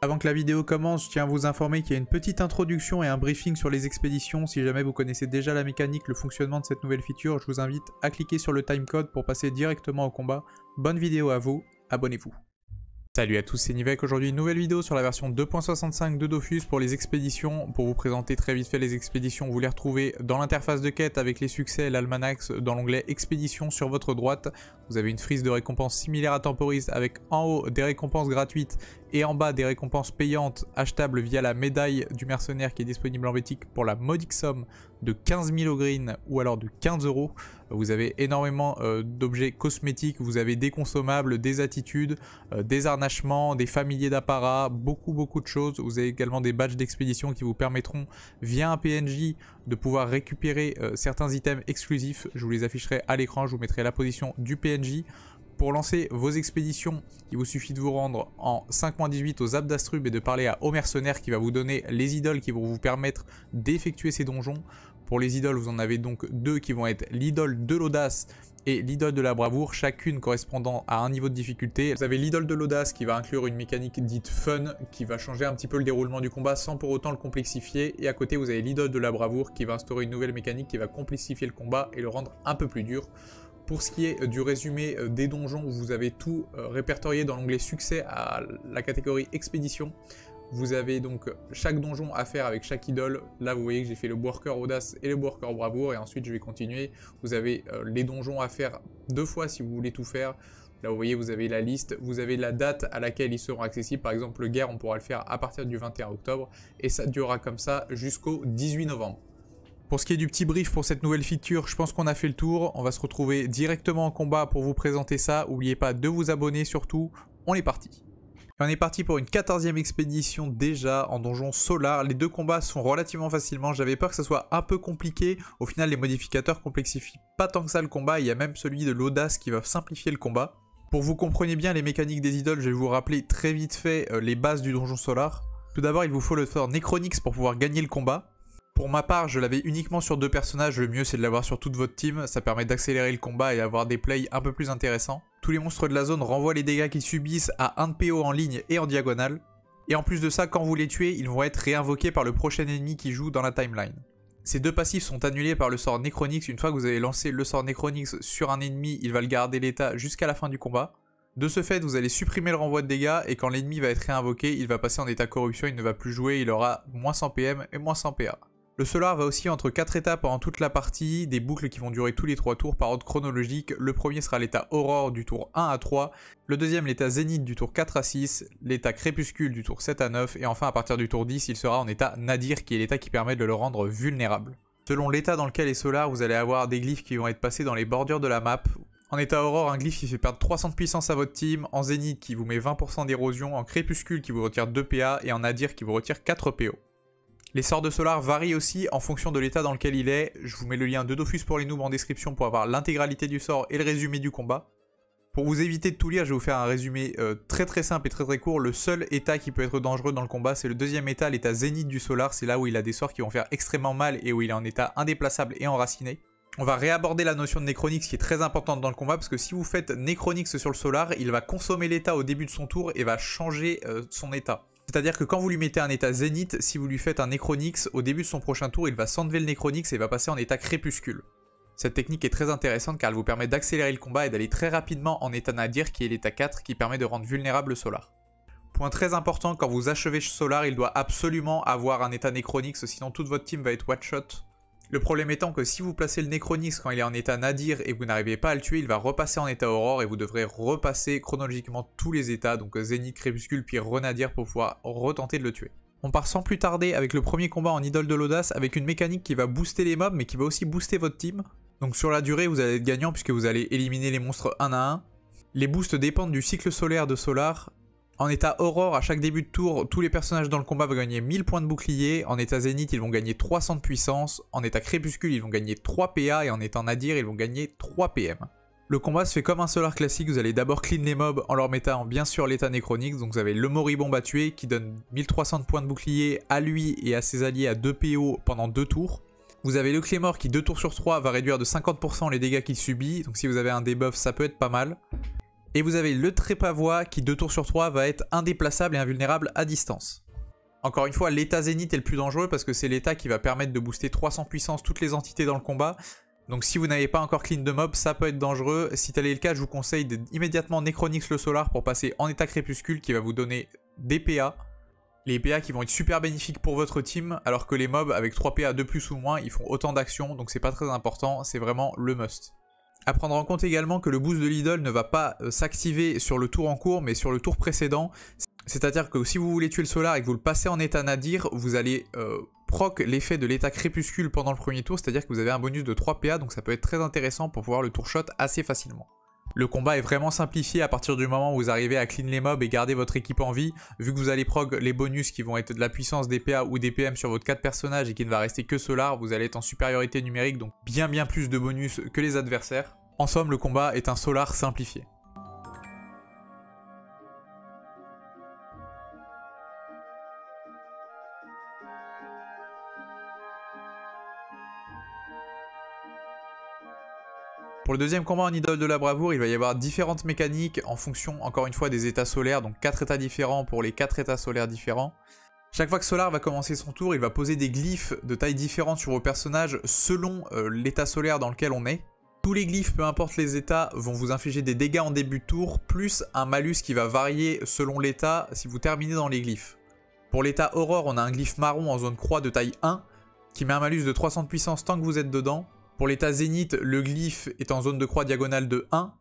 Avant que la vidéo commence, je tiens à vous informer qu'il y a une petite introduction et un briefing sur les expéditions. Si jamais vous connaissez déjà la mécanique, le fonctionnement de cette nouvelle feature, je vous invite à cliquer sur le timecode pour passer directement au combat. Bonne vidéo à vous, abonnez-vous. Salut à tous, c'est Nivek. Aujourd'hui, une nouvelle vidéo sur la version 2.65 de Dofus pour les expéditions. Pour vous présenter très vite fait les expéditions, vous les retrouvez dans l'interface de quête avec les succès et l'almanach dans l'onglet Expéditions sur votre droite. Vous avez une frise de récompenses similaire à Temporis avec en haut des récompenses gratuites et en bas des récompenses payantes achetables via la médaille du mercenaire qui est disponible en boutique pour la modique somme de 15 000 au green ou alors de 15 €. Vous avez énormément d'objets cosmétiques, vous avez des consommables, des attitudes, des harnachements, des familiers d'apparat, beaucoup de choses. Vous avez également des badges d'expédition qui vous permettront via un PNJ de pouvoir récupérer certains items exclusifs. Je vous les afficherai à l'écran, je vous mettrai la position du PNJ. Pour lancer vos expéditions, il vous suffit de vous rendre en 5-18 aux Abdastrub et de parler à Haut Mercenaire qui va vous donner les idoles qui vont vous permettre d'effectuer ces donjons. Pour les idoles, vous en avez donc deux qui vont être l'idole de l'audace et l'idole de la bravoure, chacune correspondant à un niveau de difficulté. Vous avez l'idole de l'audace qui va inclure une mécanique dite fun, qui va changer un petit peu le déroulement du combat sans pour autant le complexifier. Et à côté, vous avez l'idole de la bravoure qui va instaurer une nouvelle mécanique qui va complexifier le combat et le rendre un peu plus dur. Pour ce qui est du résumé des donjons, vous avez tout répertorié dans l'onglet succès à la catégorie expédition. Vous avez donc chaque donjon à faire avec chaque idole. Là, vous voyez que j'ai fait le worker audace et le worker bravoure. Et ensuite, je vais continuer. Vous avez les donjons à faire deux fois si vous voulez tout faire. Là, vous voyez, vous avez la liste. Vous avez la date à laquelle ils seront accessibles. Par exemple, le guerre, on pourra le faire à partir du 21 octobre. Et ça durera comme ça jusqu'au 18 novembre. Pour ce qui est du petit brief pour cette nouvelle feature, je pense qu'on a fait le tour. On va se retrouver directement en combat pour vous présenter ça. N'oubliez pas de vous abonner surtout. On est parti. Et on est parti pour une 14e expédition déjà en donjon solar. Les deux combats sont relativement facilement. J'avais peur que ça soit un peu compliqué. Au final, les modificateurs complexifient pas tant que ça le combat. Il y a même celui de l'audace qui va simplifier le combat. Pour que vous compreniez bien les mécaniques des idoles, je vais vous rappeler très vite fait les bases du donjon solar. Tout d'abord, il vous faut le sort Necronix pour pouvoir gagner le combat. Pour ma part, je l'avais uniquement sur deux personnages, le mieux c'est de l'avoir sur toute votre team, ça permet d'accélérer le combat et avoir des plays un peu plus intéressants. Tous les monstres de la zone renvoient les dégâts qu'ils subissent à 1 de PO en ligne et en diagonale. Et en plus de ça, quand vous les tuez, ils vont être réinvoqués par le prochain ennemi qui joue dans la timeline. Ces deux passifs sont annulés par le sort Necronix. Une fois que vous avez lancé le sort Necronix sur un ennemi, il va le garder l'état jusqu'à la fin du combat. De ce fait, vous allez supprimer le renvoi de dégâts et quand l'ennemi va être réinvoqué, il va passer en état corruption, il ne va plus jouer, il aura moins 100 PM et moins 100 PA. Le solar va aussi entre 4 états pendant toute la partie, des boucles qui vont durer tous les 3 tours par ordre chronologique. Le premier sera l'état aurore du tour 1 à 3, le deuxième l'état zénith du tour 4 à 6, l'état crépuscule du tour 7 à 9 et enfin à partir du tour 10 il sera en état nadir qui est l'état qui permet de le rendre vulnérable. Selon l'état dans lequel est solar, vous allez avoir des glyphes qui vont être passés dans les bordures de la map. En état aurore, un glyphe qui fait perdre 300 de puissance à votre team, en zénith qui vous met 20% d'érosion, en crépuscule qui vous retire 2 PA et en nadir qui vous retire 4 PO. Les sorts de solar varient aussi en fonction de l'état dans lequel il est. Je vous mets le lien de Dofus pour les noobs en description pour avoir l'intégralité du sort et le résumé du combat. Pour vous éviter de tout lire, je vais vous faire un résumé très simple et très court. Le seul état qui peut être dangereux dans le combat, c'est le deuxième état, l'état zénith du solar. C'est là où il a des sorts qui vont faire extrêmement mal et où il est en état indéplaçable et enraciné. On va réaborder la notion de Necronix qui est très importante dans le combat parce que si vous faites Necronix sur le solar, il va consommer l'état au début de son tour et va changer son état. C'est-à-dire que quand vous lui mettez un état zénith, si vous lui faites un Necronix, au début de son prochain tour, il va s'enlever le Necronix et va passer en état crépuscule. Cette technique est très intéressante car elle vous permet d'accélérer le combat et d'aller très rapidement en état nadir qui est l'état 4 qui permet de rendre vulnérable le solar. Point très important, quand vous achevez solar, il doit absolument avoir un état Necronix sinon toute votre team va être one shot. Le problème étant que si vous placez le Necronix quand il est en état nadir et que vous n'arrivez pas à le tuer, il va repasser en état aurore et vous devrez repasser chronologiquement tous les états, donc zénith, crépuscule puis renadir pour pouvoir retenter de le tuer. On part sans plus tarder avec le premier combat en idole de l'audace avec une mécanique qui va booster les mobs mais qui va aussi booster votre team. Donc sur la durée vous allez être gagnant puisque vous allez éliminer les monstres un à un. Les boosts dépendent du cycle solaire de Solar. En état aurore, à chaque début de tour, tous les personnages dans le combat vont gagner 1000 points de bouclier. En état zénith, ils vont gagner 300 de puissance. En état crépuscule, ils vont gagner 3 PA. Et en état nadir, ils vont gagner 3 PM. Le combat se fait comme un solar classique. Vous allez d'abord clean les mobs en leur mettant bien sûr l'état Necronix. Donc vous avez le Moribond à tuer qui donne 1300 de points de bouclier à lui et à ses alliés à 2 PO pendant 2 tours. Vous avez le Clémor qui 2 tours sur 3 va réduire de 50% les dégâts qu'il subit. Donc si vous avez un debuff, ça peut être pas mal. Et vous avez le Trépavois qui 2 tours sur 3 va être indéplaçable et invulnérable à distance. Encore une fois, l'état zénith est le plus dangereux parce que c'est l'état qui va permettre de booster 300 puissance toutes les entités dans le combat. Donc si vous n'avez pas encore clean de mob, ça peut être dangereux. Si tel est le cas, je vous conseille d'immédiatement Necronix le Solar pour passer en état crépuscule qui va vous donner des PA. Les PA qui vont être super bénéfiques pour votre team, alors que les mobs avec 3 PA de plus ou moins, ils font autant d'actions, donc c'est pas très important, c'est vraiment le must. À prendre en compte également que le boost de l'idole ne va pas s'activer sur le tour en cours, mais sur le tour précédent. C'est-à-dire que si vous voulez tuer le solar et que vous le passez en état nadir, vous allez proc l'effet de l'état crépuscule pendant le premier tour, c'est-à-dire que vous avez un bonus de 3 PA, donc ça peut être très intéressant pour pouvoir le tour shot assez facilement. Le combat est vraiment simplifié à partir du moment où vous arrivez à clean les mobs et garder votre équipe en vie. Vu que vous allez prog les bonus qui vont être de la puissance des PA ou des PM sur votre 4 personnages et qu'il ne va rester que Solar, vous allez être en supériorité numérique, donc bien plus de bonus que les adversaires. En somme, le combat est un Solar simplifié. Pour le deuxième combat en idole de la bravoure, il va y avoir différentes mécaniques en fonction, encore une fois, des états solaires. Donc 4 états différents pour les 4 états solaires différents. Chaque fois que Solar va commencer son tour, il va poser des glyphes de taille différente sur vos personnages selon l'état solaire dans lequel on est. Tous les glyphes, peu importe les états, vont vous infliger des dégâts en début de tour, plus un malus qui va varier selon l'état si vous terminez dans les glyphes. Pour l'état aurore, on a un glyphe marron en zone croix de taille 1, qui met un malus de 300 de puissance tant que vous êtes dedans. Pour l'état zénith, le glyphe est en zone de croix diagonale de 1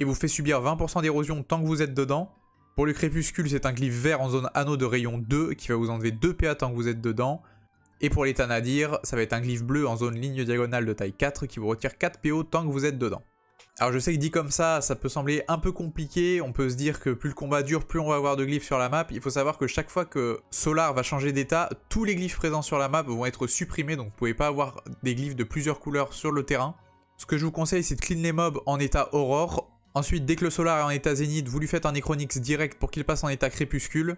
et vous fait subir 20% d'érosion tant que vous êtes dedans. Pour le crépuscule, c'est un glyphe vert en zone anneau de rayon 2 qui va vous enlever 2 PA tant que vous êtes dedans. Et pour l'état nadir, ça va être un glyphe bleu en zone ligne diagonale de taille 4 qui vous retire 4 PO tant que vous êtes dedans. Alors je sais que dit comme ça, ça peut sembler un peu compliqué, on peut se dire que plus le combat dure, plus on va avoir de glyphes sur la map. Il faut savoir que chaque fois que Solar va changer d'état, tous les glyphes présents sur la map vont être supprimés, donc vous ne pouvez pas avoir des glyphes de plusieurs couleurs sur le terrain. Ce que je vous conseille, c'est de clean les mobs en état aurore. Ensuite, dès que le Solar est en état zénith, vous lui faites un Necronix direct pour qu'il passe en état crépuscule.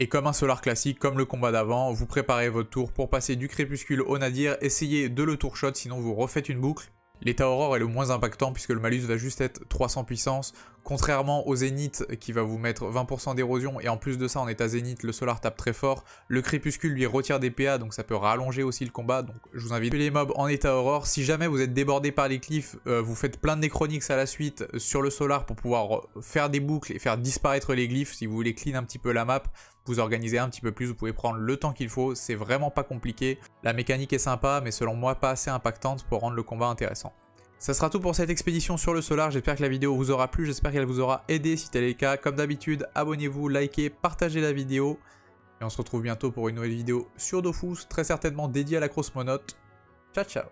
Et comme un Solar classique, comme le combat d'avant, vous préparez votre tour pour passer du crépuscule au nadir, essayez de le tour shot, sinon vous refaites une boucle. L'état aurore est le moins impactant puisque le malus va juste être 300 puissance, contrairement au zénith qui va vous mettre 20% d'érosion et en plus de ça en état zénith le solar tape très fort, le crépuscule lui retire des PA donc ça peut rallonger aussi le combat, donc je vous invite à tuer les mobs en état aurore. Si jamais vous êtes débordé par les cliffs, vous faites plein de Necronix à la suite sur le solar pour pouvoir faire des boucles et faire disparaître les glyphes. Si vous voulez clean un petit peu la map, vous organisez un petit peu plus, vous pouvez prendre le temps qu'il faut, c'est vraiment pas compliqué. La mécanique est sympa mais selon moi pas assez impactante pour rendre le combat intéressant. Ça sera tout pour cette expédition sur le solar, j'espère que la vidéo vous aura plu, j'espère qu'elle vous aura aidé. Si tel est le cas, comme d'habitude, abonnez-vous, likez, partagez la vidéo. Et on se retrouve bientôt pour une nouvelle vidéo sur Dofus, très certainement dédiée à la crossmonote. Ciao ciao.